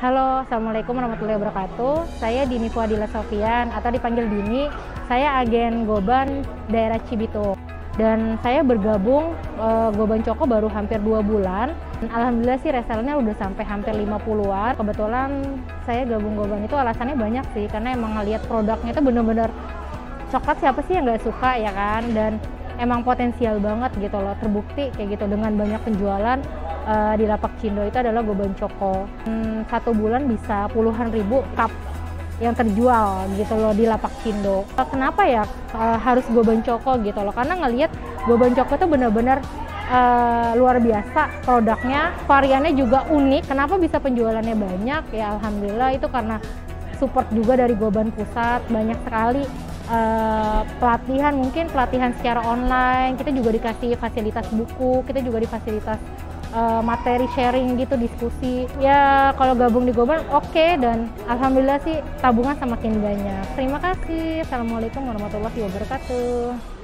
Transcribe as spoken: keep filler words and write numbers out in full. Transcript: Halo, Assalamualaikum warahmatullahi wabarakatuh. Saya Dini Fuadila Sofian atau dipanggil Dini. Saya agen Goban daerah Cibitung. Dan saya bergabung e, Goban Coko baru hampir dua bulan. Alhamdulillah sih reselnya udah sampai hampir lima puluhan. Kebetulan saya gabung Goban itu alasannya banyak sih. Karena emang ngeliat produknya itu bener-bener coklat siapa sih yang nggak suka ya kan. Dan emang potensial banget gitu loh, terbukti kayak gitu dengan banyak penjualan uh, di Lapak Cindo itu adalah Goban Coko. Hmm, satu bulan bisa puluhan ribu cup yang terjual gitu loh di Lapak Cindo. Kenapa ya uh, harus Goban Coko gitu loh? Karena ngelihat Goban Coko tuh benar-benar uh, luar biasa produknya, variannya juga unik. Kenapa bisa penjualannya banyak? Ya alhamdulillah itu karena support juga dari Goban Pusat, banyak sekali Uh, pelatihan, mungkin pelatihan secara online, kita juga dikasih fasilitas buku, kita juga di fasilitas uh, materi sharing gitu, diskusi. Ya kalau gabung di Goban oke okay, dan alhamdulillah sih tabungan semakin banyak. Terima kasih. Assalamualaikum warahmatullahi wabarakatuh.